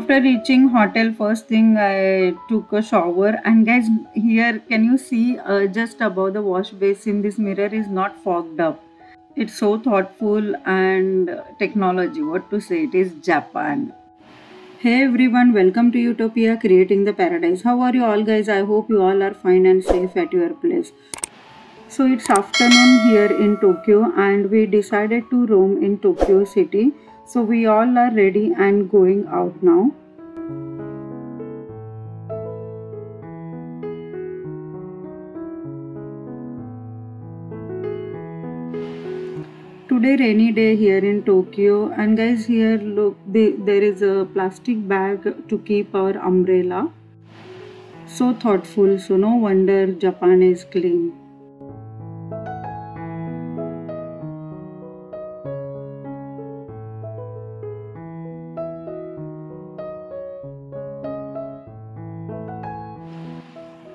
After reaching hotel, first thing I took a shower. And guys, here can you see just above the wash basin, this mirror is not fogged up. It's so thoughtful and technology, what to say, it is Japan. Hey everyone, welcome to Utopia, creating the paradise. How are you all guys? I hope you all are fine and safe at your place. So it's afternoon here in Tokyo and we decided to roam in Tokyo city. So we all are ready and going out now. Today rainy day here in Tokyo, and guys here look, there is a plastic bag to keep our umbrella. So thoughtful, so no wonder Japan is clean.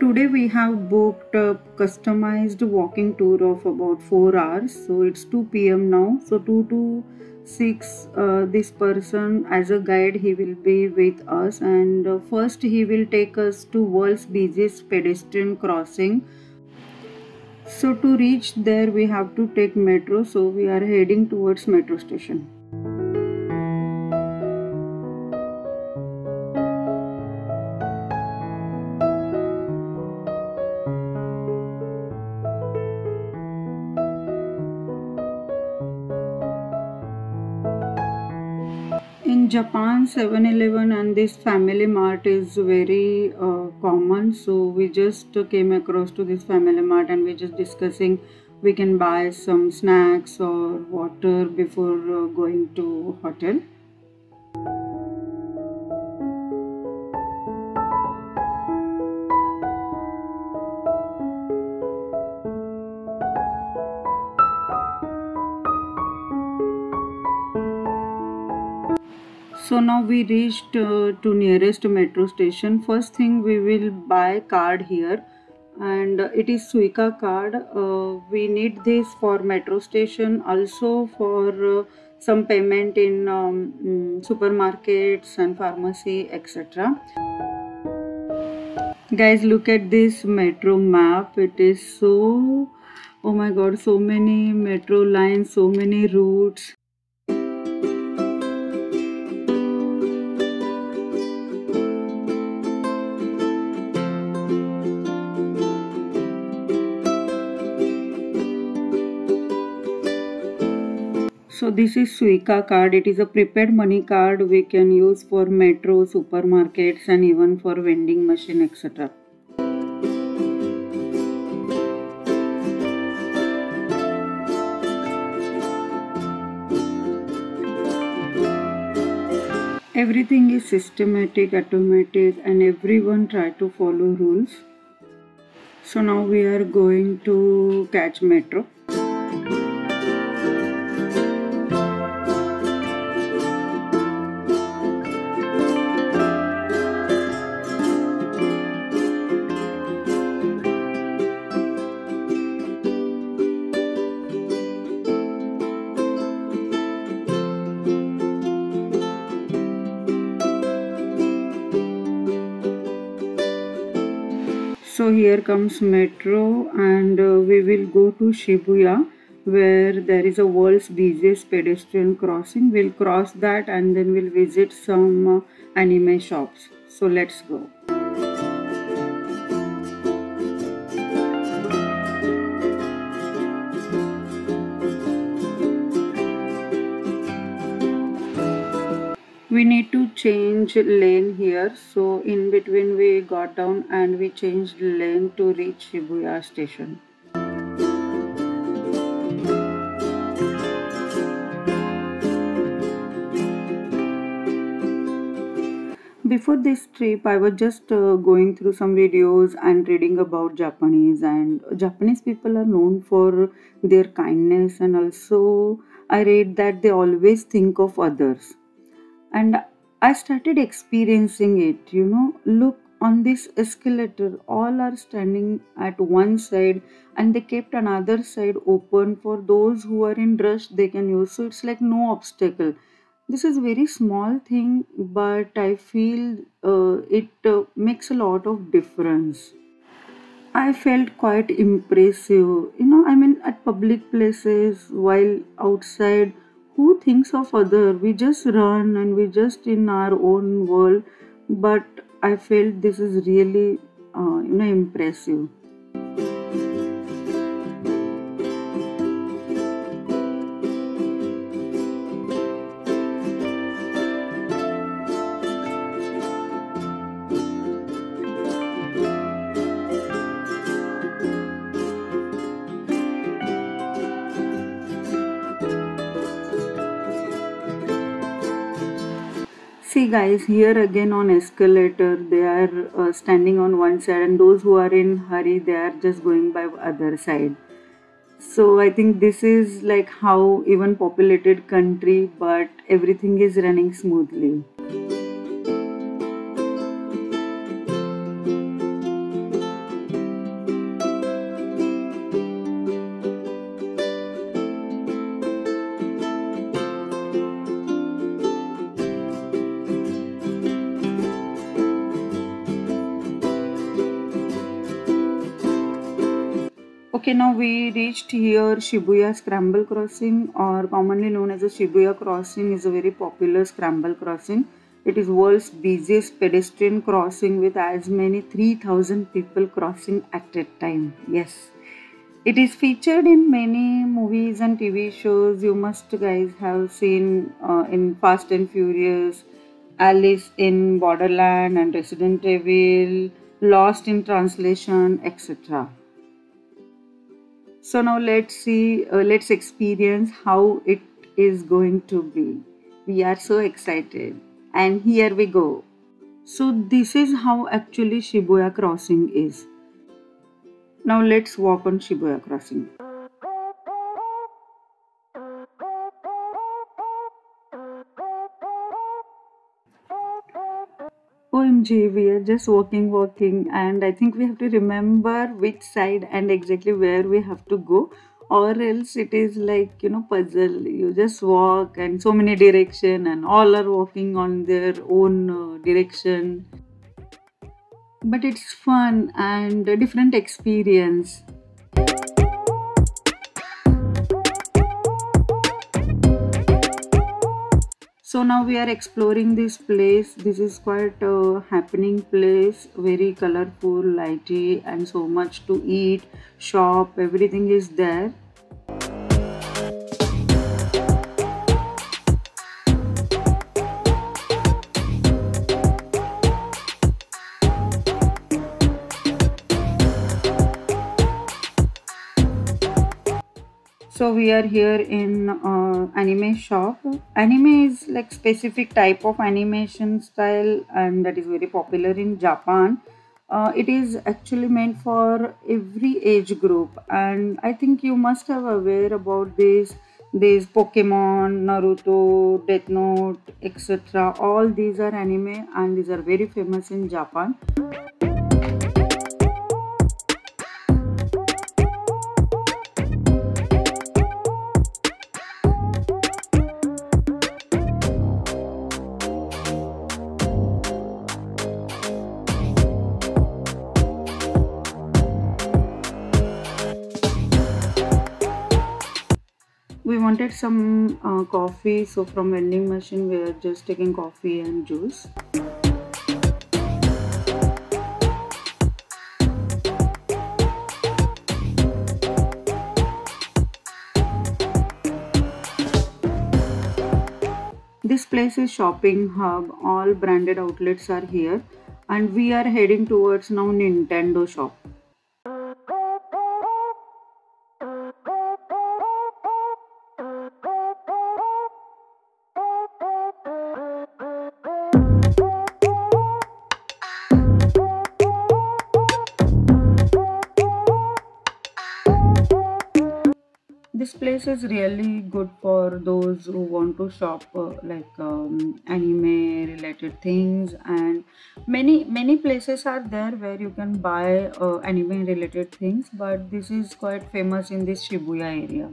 Today we have booked a customized walking tour of about 4 hours. So it's 2 PM now. So 2 to 6 this person as a guide, he will be with us, and first he will take us to world's busiest pedestrian crossing. So to reach there we have to take metro. So we are heading towards metro station. Japan 7-Eleven and this Family Mart is very common, so we just came across to this Family Mart and we just discussing we can buy some snacks or water before going to hotel. So now we reached to nearest metro station. First thing we will buy card here, and it is Suica card. We need this for metro station, also for some payment in supermarkets and pharmacy, etc. Guys, look at this metro map. It is so, oh my god, so many metro lines, so many routes. So this is Suica card. It is a prepaid money card we can use for metro, supermarkets and even for vending machine, etc. Everything is systematic, automatic, and everyone try to follow rules. So now we are going to catch metro. So here comes metro, and we will go to Shibuya, where there is a world's busiest pedestrian crossing. We'll cross that and then we'll visit some anime shops. So let's go. We need to change lane here, so in between we got down and we changed lane to reach Shibuya station. Before this trip, I was just going through some videos and reading about Japanese, and Japanese people are known for their kindness, and also I read that they always think of others. And I started experiencing it, you know, look on this escalator, all are standing at one side and they kept another side open for those who are in rush, they can use. So it's like no obstacle. This is very small thing, but I feel it makes a lot of difference. I felt quite impressive. I mean, at public places, while outside, who thinks of other? We just run and we just in our own world. But I felt this is really, impressive. See guys, here again on escalator they are standing on one side, and those who are in hurry, they are just going by other side. So I think this is like how even populated country, but everything is running smoothly. Okay, now we reached here. Shibuya Scramble Crossing, or commonly known as a Shibuya Crossing, is a very popular scramble crossing. It is world's busiest pedestrian crossing with as many 3,000 people crossing at a time. Yes, it is featured in many movies and TV shows. You must guys have seen in Fast and Furious, Alice in Borderland and Resident Evil, Lost in Translation, etc. So now let's experience how it is going to be. We are so excited. And here we go. So this is how actually Shibuya Crossing is. Now let's walk on Shibuya Crossing. OMG, we are just walking, and I think we have to remember which side and exactly where we have to go, or else it is like, puzzle. You just walk and so many direction, and all are walking on their own direction. But it's fun and a different experience. So now we are exploring this place. This is quite a happening place, very colorful, lighty, and so much to eat, shop, everything is there. So we are here in anime shop. Anime is like specific type of animation style, and that is very popular in Japan. It is actually meant for every age group, and I think you must have aware about this. These Pokemon, Naruto, Death Note, etc. All these are anime, and these are very famous in Japan. We wanted some coffee, so from vending machine we are just taking coffee and juice. This place is shopping hub. All branded outlets are here, and we are heading towards now Nintendo shop. This place is really good for those who want to shop anime related things, and many places are there where you can buy anime related things, but this is quite famous in this Shibuya area.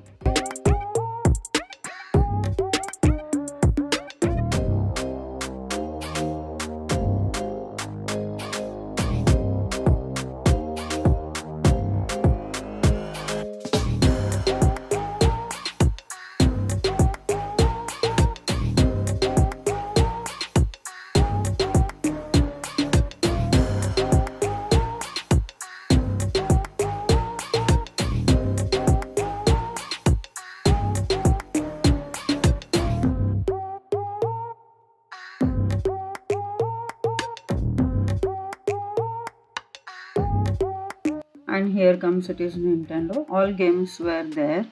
and here comes it is Nintendo. All games were there.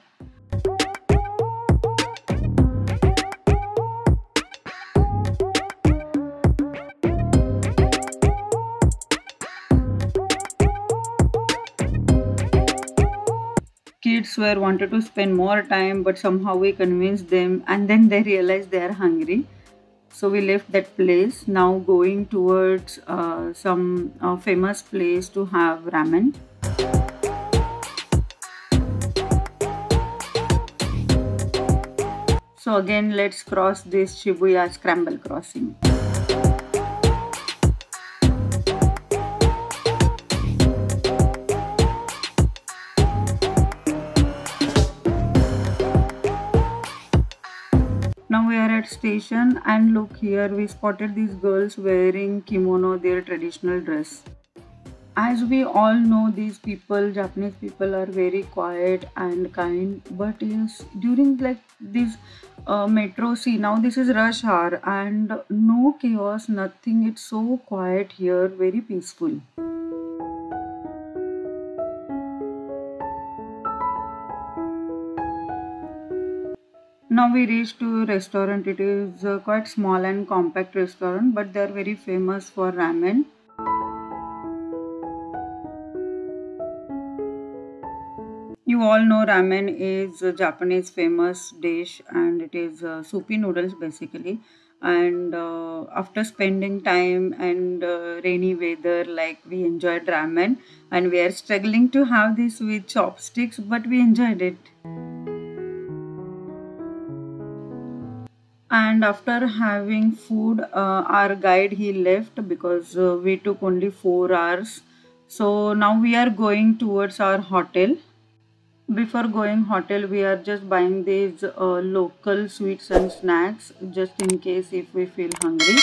Kids were wanted to spend more time, but somehow we convinced them, and then they realized they are hungry. So we left that place, now going towards some famous place to have ramen. So again, let's cross this Shibuya Scramble Crossing. Station, and look here, we spotted these girls wearing kimono, their traditional dress. As we all know, these people, Japanese people, are very quiet and kind, but yes, during like this metro, see, now this is rush hour and no chaos, nothing. It's so quiet here, very peaceful. Now we reached to a restaurant. It is a quite small and compact restaurant, but they are very famous for ramen. You all know ramen is a Japanese famous dish, and it is soupy noodles basically. And after spending time and rainy weather, like, we enjoyed ramen, and we are struggling to have this with chopsticks, but we enjoyed it. And after having food, our guide, he left because we took only 4 hours. So now we are going towards our hotel. Before going hotel, we are just buying these local sweets and snacks, just in case if we feel hungry.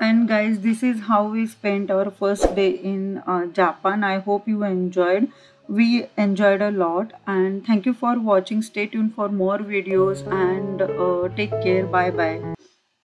And guys, this is how we spent our first day in Japan. I hope you enjoyed. We enjoyed a lot, and thank you for watching. Stay tuned for more videos, and take care. Bye bye.